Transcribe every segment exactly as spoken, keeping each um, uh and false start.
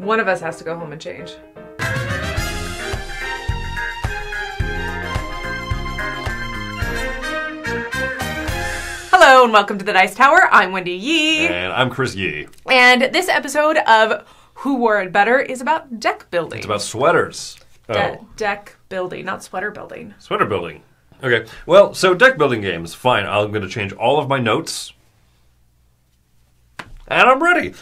One of us has to go home and change. Hello and welcome to the Dice Tower. I'm Wendy Yee. And I'm Chris Yee. And this episode of Who Wore It Better is about deck building. It's about sweaters. De oh. Deck building, not sweater building. Sweater building. Okay. Well, so deck building games. Fine. I'm going to change all of my notes. And I'm ready.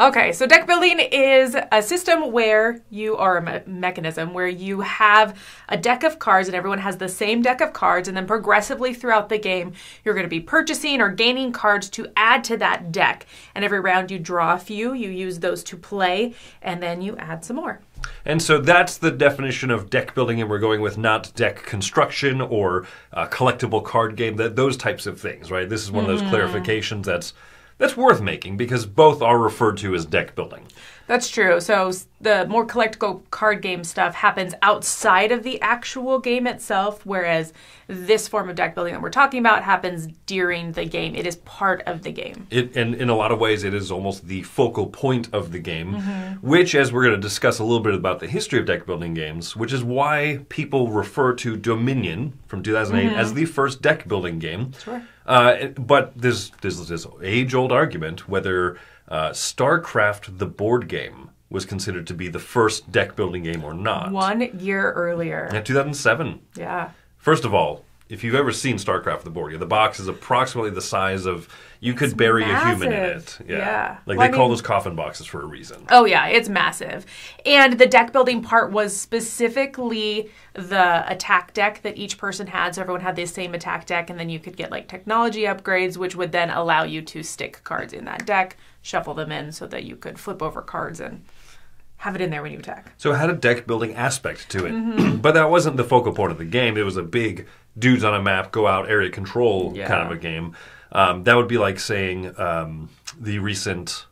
Okay, so deck building is a system where you are a me mechanism where you have a deck of cards and everyone has the same deck of cards, and then progressively throughout the game you're going to be purchasing or gaining cards to add to that deck. And every round you draw a few, you use those to play, and then you add some more. And so that's the definition of deck building, and we're going with not deck construction or a collectible card game, that those types of things, right? This is one of those mm. clarifications that's That's worth making, because both are referred to as deck building. That's true. So the more collectible card game stuff happens outside of the actual game itself, whereas this form of deck building that we're talking about happens during the game. It is part of the game. It, and in a lot of ways, it is almost the focal point of the game, mm-hmm. which, as we're going to discuss a little bit about the history of deck building games, which is why people refer to Dominion from two thousand eight mm-hmm. as the first deck building game. Sure. Uh, but there's, there's this age-old argument whether uh, Starcraft, the board game, was considered to be the first deck-building game or not. One year earlier. Yeah, two thousand seven. Yeah. First of all, if you've ever seen Starcraft, the board game, the box is approximately the size of, you could it's bury massive. a human in it. Yeah. yeah. Like, well, they I call mean, those coffin boxes for a reason. Oh, yeah. It's massive. And the deck-building part was specifically the attack deck that each person had. So everyone had the same attack deck, and then you could get, like, technology upgrades, which would then allow you to stick cards in that deck, shuffle them in so that you could flip over cards and have it in there when you attack. So it had a deck-building aspect to it. Mm-hmm. But that wasn't the focal point of the game. It was a big dudes on a map, go out, area control yeah. kind of a game. Um, that would be like saying um, the recent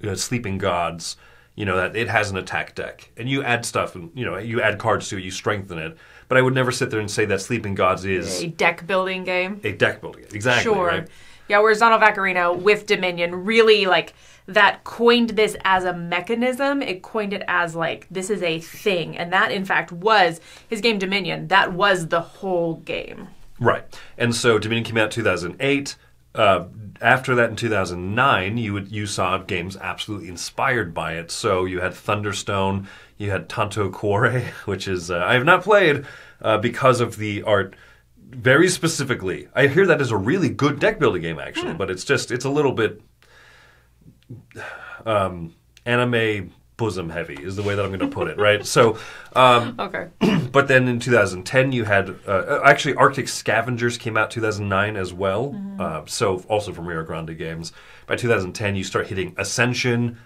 you know, Sleeping Gods, you know, that it has an attack deck. And you add stuff, and you know, you add cards to it, you strengthen it. But I would never sit there and say that Sleeping Gods is a deck-building game. A deck-building game, exactly. Sure. Right? Yeah, whereas Donald Vaccarino with Dominion really, like, that coined this as a mechanism. It coined it as, like, this is a thing. And that, in fact, was his game Dominion. That was the whole game. Right. And so Dominion came out in two thousand eight. Uh, after that, in two thousand nine, you would, you saw games absolutely inspired by it. So you had Thunderstone. You had Tanto Core, which is uh, I have not played uh, because of the art. Very specifically, I hear that is a really good deck-building game, actually, hmm. but it's just, it's a little bit um, anime bosom-heavy is the way that I'm going to put it, right? So, um, okay. But then in two thousand ten, you had, uh, actually, Arctic Scavengers came out two thousand nine as well, mm-hmm. uh, so also from Rio Grande Games. By two thousand ten, you start hitting Ascension.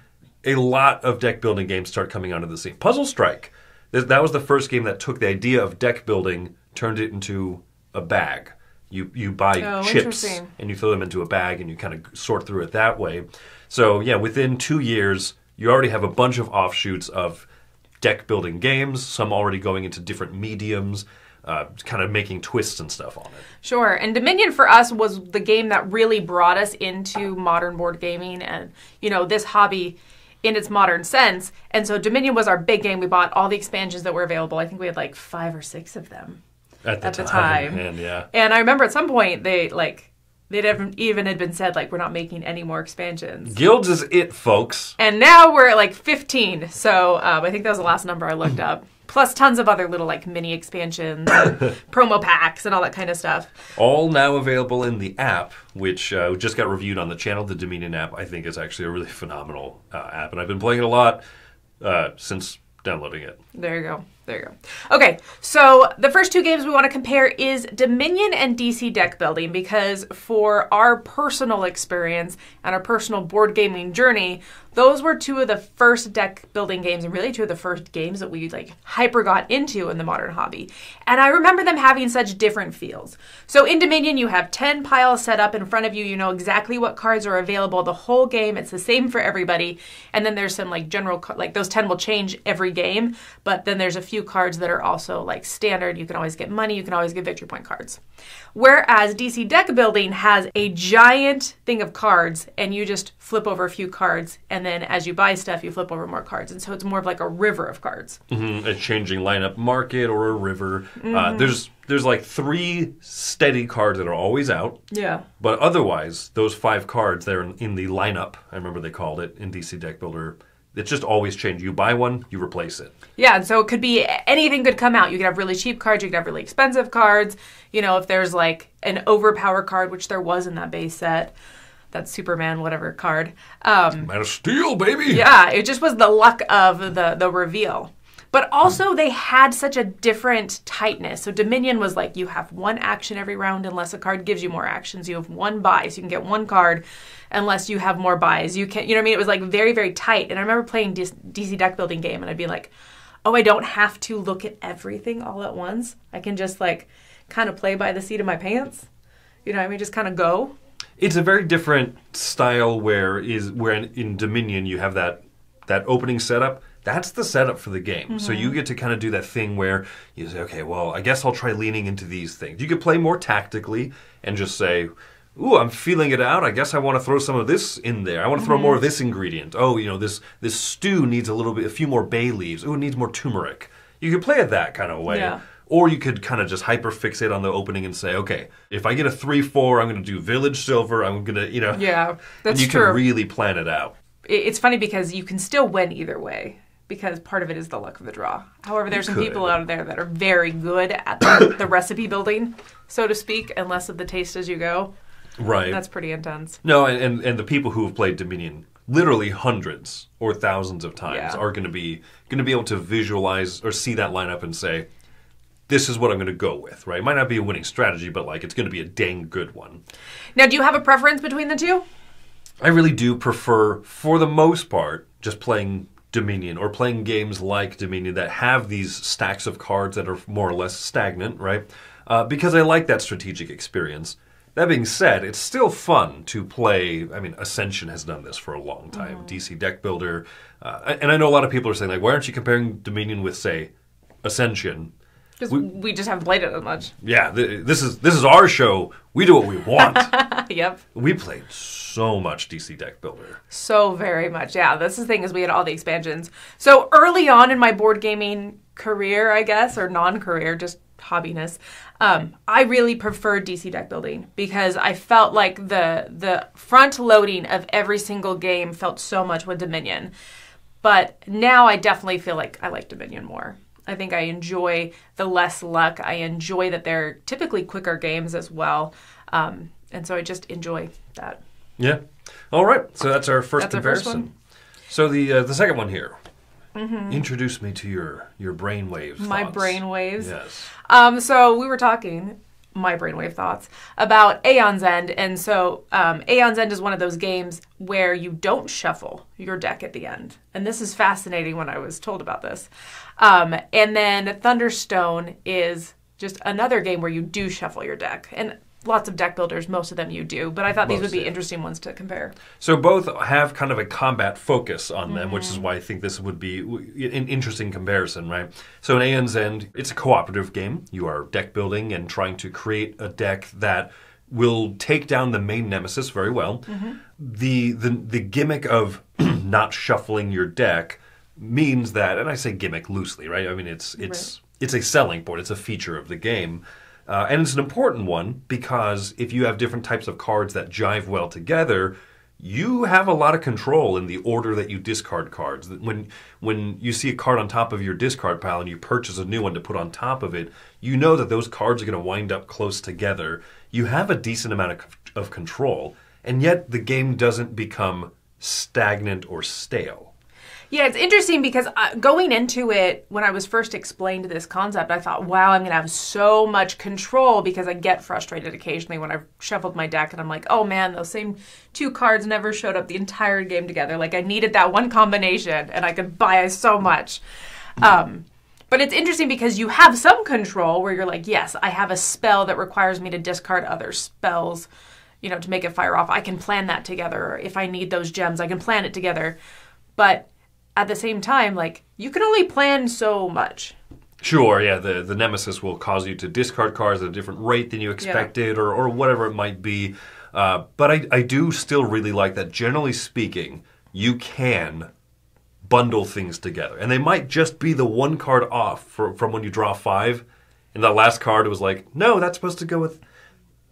A lot of deck-building games start coming onto the scene. Puzzle Strike, that was the first game that took the idea of deck-building, turned it into a bag. You you buy oh, chips and you throw them into a bag and you kind of sort through it that way. So yeah, within two years you already have a bunch of offshoots of deck building games, some already going into different mediums, uh, kind of making twists and stuff on it. Sure. And Dominion for us was the game that really brought us into modern board gaming and, you know, this hobby in its modern sense. And so Dominion was our big game. We bought all the expansions that were available. I think we had like five or six of them. At the, at the time, time. And, yeah. And I remember at some point they like they even had been said like we're not making any more expansions. Guilds is it, folks. And now we're at like fifteen. So um, I think that was the last number I looked up. Plus tons of other little like mini expansions, and promo packs, and all that kind of stuff. All now available in the app, which uh, just got reviewed on the channel. The Dominion app, I think, is actually a really phenomenal uh, app, and I've been playing it a lot uh, since downloading it. There you go. There you go. Okay, so the first two games we want to compare is Dominion and D C Deck Building, because for our personal experience and our personal board gaming journey, those were two of the first deck building games, and really two of the first games that we like hyper got into in the modern hobby. And I remember them having such different feels. So in Dominion, you have ten piles set up in front of you. You know exactly what cards are available the whole game. It's the same for everybody. And then there's some like general, like those ten will change every game, but then there's a few few cards that are also like standard. You can always get money, you can always get victory point cards. Whereas D C Deck Building has a giant thing of cards, and you just flip over a few cards, and then as you buy stuff, you flip over more cards. And so it's more of like a river of cards. Mm-hmm. A changing lineup market or a river. Mm-hmm. uh, there's There's like three steady cards that are always out. Yeah. But otherwise, those five cards that are in, in the lineup, I remember they called it in D C Deck Builder, it's just always changed. You buy one, you replace it. Yeah, and so it could be, anything could come out. You could have really cheap cards, you could have really expensive cards. You know, if there's like an overpower card, which there was in that base set, that Superman whatever card. Um, Man of Steel, baby! Yeah, it just was the luck of the, the reveal. But also they had such a different tightness. So Dominion was like, you have one action every round unless a card gives you more actions. You have one buy, so you can get one card unless you have more buys. You can, you know what I mean? It was like very, very tight. And I remember playing D C Deck Building game, and I'd be like, oh, I don't have to look at everything all at once. I can just like kind of play by the seat of my pants. You know what I mean? Just kind of go. It's a very different style where is where in, in Dominion you have that that opening setup. That's the setup for the game. Mm-hmm. So you get to kind of do that thing where you say, okay, well, I guess I'll try leaning into these things. You could play more tactically and just say, ooh, I'm feeling it out. I guess I want to throw some of this in there. I want to mm-hmm. throw more of this ingredient. Oh, you know, this this stew needs a little bit, a few more bay leaves. Ooh, it needs more turmeric. You could play it that kind of way. Yeah. Or you could kind of just hyperfixate on the opening and say, okay, if I get a three four, I'm going to do Village Silver. I'm going to, you know. Yeah, that's true. And you true. can really plan it out. It's funny because you can still win either way, because part of it is the luck of the draw. However, there's some people out there that are very good at the, the recipe building, so to speak, and less of the taste as you go. Right. That's pretty intense. No, and, and, and the people who have played Dominion literally hundreds or thousands of times yeah. are going to be going to be able to visualize or see that lineup and say, this is what I'm going to go with, right? It might not be a winning strategy, but like it's going to be a dang good one. Now, do you have a preference between the two? I really do prefer, for the most part, just playing Dominion, or playing games like Dominion that have these stacks of cards that are more or less stagnant, right? Uh, because I like that strategic experience. That being said, it's still fun to play. I mean, Ascension has done this for a long time. Mm-hmm. D C Deck Builder. Uh, and I know a lot of people are saying, like, why aren't you comparing Dominion with, say, Ascension? Because we, we just haven't played it that much. Yeah, th this is this is our show. We do what we want. Yep. We played so much D C Deck Builder. So very much, yeah. That's the thing, is we had all the expansions. So early on in my board gaming career, I guess, or non-career, just hobbiness, um, I really preferred D C Deck Building because I felt like the the front loading of every single game felt so much with Dominion. But now I definitely feel like I like Dominion more. I think I enjoy the less luck. I enjoy that they're typically quicker games as well. Um, and so I just enjoy that. Yeah. All right. So that's our first that's comparison. Our first one. So the uh, the second one here. Mm-hmm. Introduce me to your, your brainwave My thoughts. brainwaves. Yes. Um, so we were talking, my brainwave thoughts, about Aeon's End. And so um, Aeon's End is one of those games where you don't shuffle your deck at the end. And this is fascinating when I was told about this. Um, and then Thunderstone is just another game where you do shuffle your deck. And lots of deck builders, most of them you do. But I thought most these would be yeah. interesting ones to compare. So both have kind of a combat focus on them, mm-hmm. which is why I think this would be an interesting comparison, right? So in Aeon's End, it's a cooperative game. You are deck building and trying to create a deck that will take down the main nemesis very well. Mm-hmm. The, the, the gimmick of not shuffling your deck means that, and I say gimmick loosely, right? I mean, it's it's right. it's a selling point. It's a feature of the game. Uh, and it's an important one because if you have different types of cards that jive well together, you have a lot of control in the order that you discard cards. When, when you see a card on top of your discard pile and you purchase a new one to put on top of it, you know that those cards are going to wind up close together. You have a decent amount of, of control, and yet the game doesn't become stagnant or stale. Yeah, it's interesting because going into it, when I was first explained this concept, I thought, wow, I'm going to have so much control, because I get frustrated occasionally when I've shuffled my deck and I'm like, oh man, those same two cards never showed up the entire game together. Like, I needed that one combination and I could buy so much. Um, but it's interesting because you have some control where you're like, yes, I have a spell that requires me to discard other spells, you know, to make it fire off. I can plan that together. If I need those gems, I can plan it together. But at the same time, like, you can only plan so much. Sure, yeah, the, the Nemesis will cause you to discard cards at a different rate than you expected, yeah. or, or whatever it might be. Uh, but I, I do still really like that, generally speaking, you can bundle things together. And they might just be the one card off for, from when you draw five, and the last card was like, no, that's supposed to go with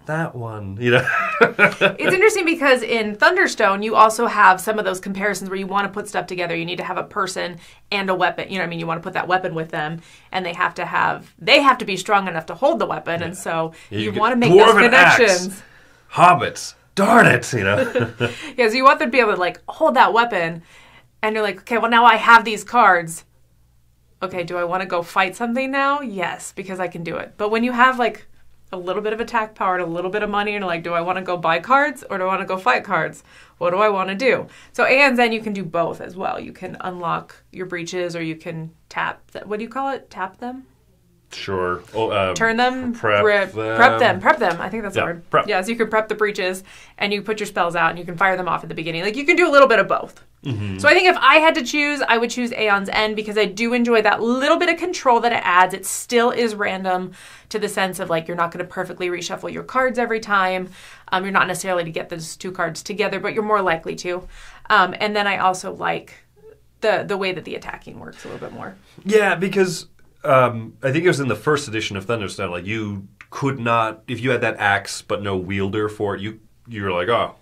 that one, you know. It's interesting because in Thunderstone, you also have some of those comparisons where you want to put stuff together. You need to have a person and a weapon. You know what I mean? You want to put that weapon with them, and they have to have they have to be strong enough to hold the weapon. Yeah. And so yeah, you, you want to make those connections. Axe. Hobbits, darn it, you know. Yeah, so you want them to be able to like hold that weapon, and you're like, okay, well now I have these cards. Okay, do I want to go fight something now? Yes, because I can do it. But when you have like a little bit of attack power and a little bit of money, and like, do I want to go buy cards or do I want to go fight cards? What do I want to do? So, and then you can do both as well. You can unlock your breaches, or you can tap, th what do you call it? Tap them? Sure. Oh, um, Turn them? Prep, prep them. Prep them. Prep them. I think that's yeah, the word. Prep. Yeah, so you can prep the breaches, and you put your spells out, and you can fire them off at the beginning. Like, you can do a little bit of both. Mm-hmm. So I think if I had to choose, I would choose Aeon's End because I do enjoy that little bit of control that it adds. It still is random to the sense of like you're not going to perfectly reshuffle your cards every time. Um, you're not necessarily to get those two cards together, but you're more likely to. Um, and then I also like the the way that the attacking works a little bit more. Yeah, because um, I think it was in the first edition of Thunderstone. Like you could not, if you had that axe but no wielder for it, you you were like, oh,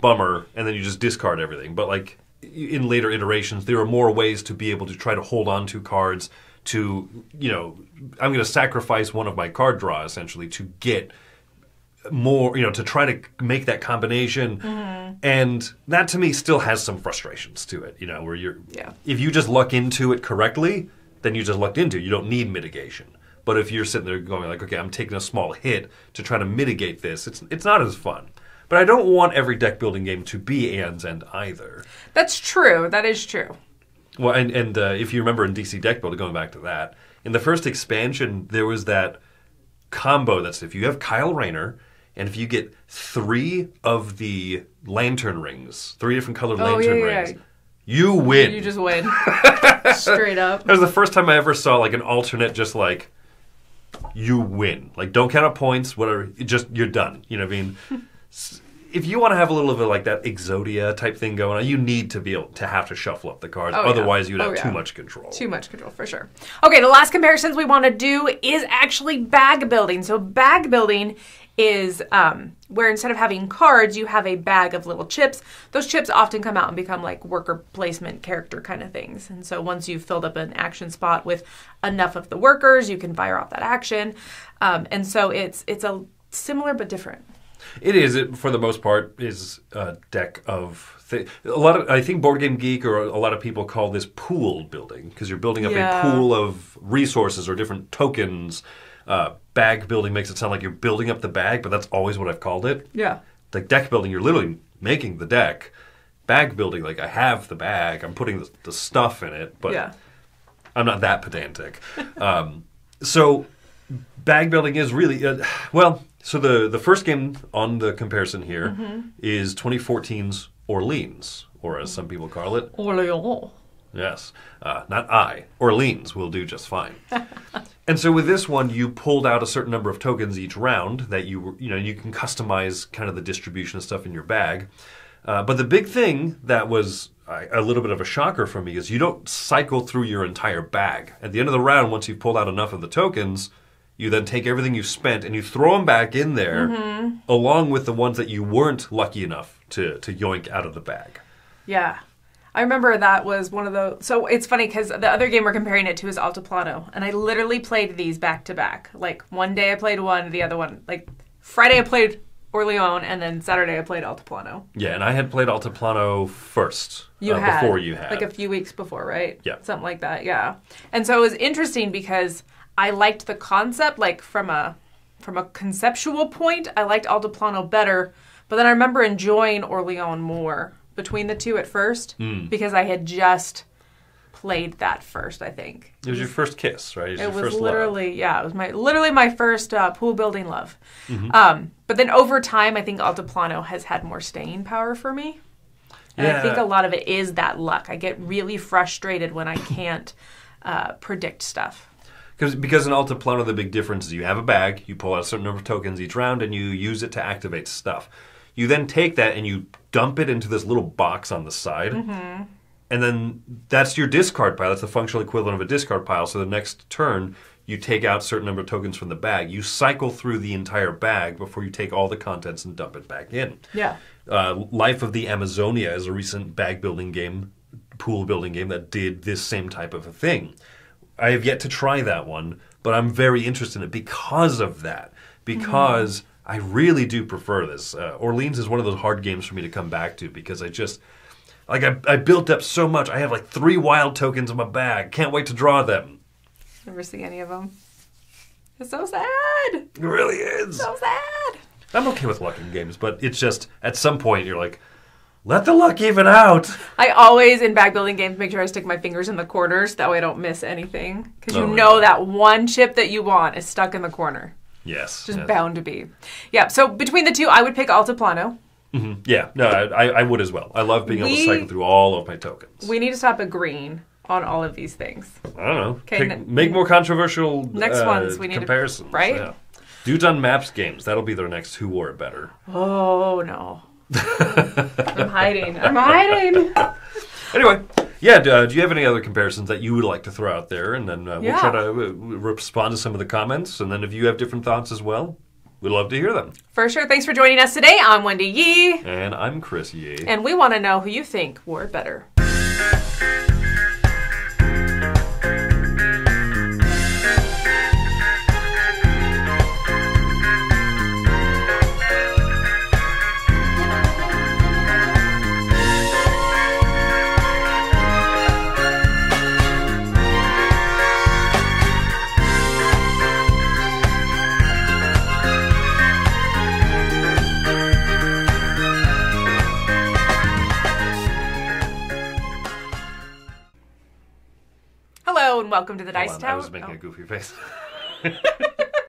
bummer, and then you just discard everything. But like, in later iterations, there are more ways to be able to try to hold on to cards to, you know, I'm going to sacrifice one of my card draw, essentially, to get more, you know, to try to make that combination. Mm-hmm. And that, to me, still has some frustrations to it, you know, where you're, yeah. if you just luck into it correctly, then you just lucked into it. You don't need mitigation. But if you're sitting there going like, okay, I'm taking a small hit to try to mitigate this, it's it's not as fun. But I don't want every deck-building game to be Aeon's End either. That's true. That is true. Well, and, and uh, if you remember in D C Deck Building, going back to that, in the first expansion, there was that combo that's if you have Kyle Rayner, and if you get three of the lantern rings, three different colored oh, lantern yeah, yeah. rings, you win. You just win. Straight up. That was the first time I ever saw like an alternate just like, you win. Like, don't count up points, whatever. It just, you're done. You know what I mean? If you want to have a little bit of like that Exodia type thing going on, you need to be able to have to shuffle up the cards. Oh, Otherwise, yeah. you'd have oh, yeah. too much control. Too much control, for sure. Okay, the last comparisons we want to do is actually bag building. So bag building is um, where instead of having cards, you have a bag of little chips. Those chips often come out and become like worker placement character kind of things. And so once you've filled up an action spot with enough of the workers, you can fire off that action. Um, and so it's, it's a similar but different. It is, it, for the most part, is a deck of things. A lot of, I think Board Game Geek or a lot of people call this pool building because you're building up yeah. a pool of resources or different tokens. Uh, bag building makes it sound like you're building up the bag, but that's always what I've called it. Yeah. Like deck building, you're literally making the deck. Bag building, like I have the bag, I'm putting the, the stuff in it, but yeah. I'm not that pedantic. um, so bag building is really, uh, well... So the, the first game on the comparison here mm-hmm. is twenty fourteen's Orleans, or as some people call it. Orleans. Yes. Uh, not I. Orleans will do just fine. And so with this one, you pulled out a certain number of tokens each round that you were, you know, you can customize kind of the distribution of stuff in your bag. Uh, but the big thing that was a little bit of a shocker for me is you don't cycle through your entire bag. At the end of the round, once you've pulled out enough of the tokens, you then take everything you spent and you throw them back in there mm-hmm. along with the ones that you weren't lucky enough to, to yoink out of the bag. Yeah. I remember that was one of the... So it's funny because the other game we're comparing it to is Altiplano. And I literally played these back to back. Like one day I played one, the other one... Like Friday I played Orleans and then Saturday I played Altiplano. Yeah, and I had played Altiplano first. You uh, had. Before you had. Like a few weeks before, right? Yeah. Something like that, yeah. And so it was interesting because... I liked the concept, like from a from a conceptual point, I liked Altiplano better, but then I remember enjoying Orleans more between the two at first mm. because I had just played that first, I think. It was your first kiss, right? It was, it your was first literally, love. yeah, it was my literally my first uh, pool building love. Mm-hmm. um, but then over time, I think Altiplano has had more staying power for me, and yeah. I think a lot of it is that luck. I get really frustrated when I can't uh, predict stuff. Because because in Altiplano, the big difference is you have a bag, you pull out a certain number of tokens each round, and you use it to activate stuff. You then take that and you dump it into this little box on the side. Mm-hmm. And then that's your discard pile. That's the functional equivalent of a discard pile. So the next turn, you take out a certain number of tokens from the bag. You cycle through the entire bag before you take all the contents and dump it back in. Yeah. Uh, Life of the Amazonia is a recent bag building game, pool building game that did this same type of a thing. I have yet to try that one, but I'm very interested in it because of that. Because mm-hmm. I really do prefer this. Uh, Orleans is one of those hard games for me to come back to because I just... Like, I, I built up so much. I have, like, three wild tokens in my bag. Can't wait to draw them. Never see any of them. It's so sad. It really is. It's so sad. I'm okay with luck in games, but it's just, at some point, you're like, let the luck even out. I always, in bag building games, make sure I stick my fingers in the corners. That way I don't miss anything. Because you oh, know yeah. that one chip that you want is stuck in the corner. Yes. Just yes. bound to be. Yeah, so between the two, I would pick Altiplano. Mm-hmm. Yeah, no, I, I would as well. I love being we, able to cycle through all of my tokens. We need to stop agreeing on all of these things. I don't know. Pick, n- make more controversial next uh, ones we need comparisons. To, right? Yeah. Dudes on Maps games. That'll be their next Who Wore It Better. Oh, no. I'm hiding. I'm hiding. Anyway, yeah, uh, do you have any other comparisons that you would like to throw out there? And then uh, yeah. we'll try to uh, respond to some of the comments. And then if you have different thoughts as well. We'd love to hear them. For sure. Thanks for joining us today. I'm Wendy Yee. And I'm Chris Yee. And we want to know who you think wore it better. Welcome to the Dice Tower. I was making oh. a goofy face.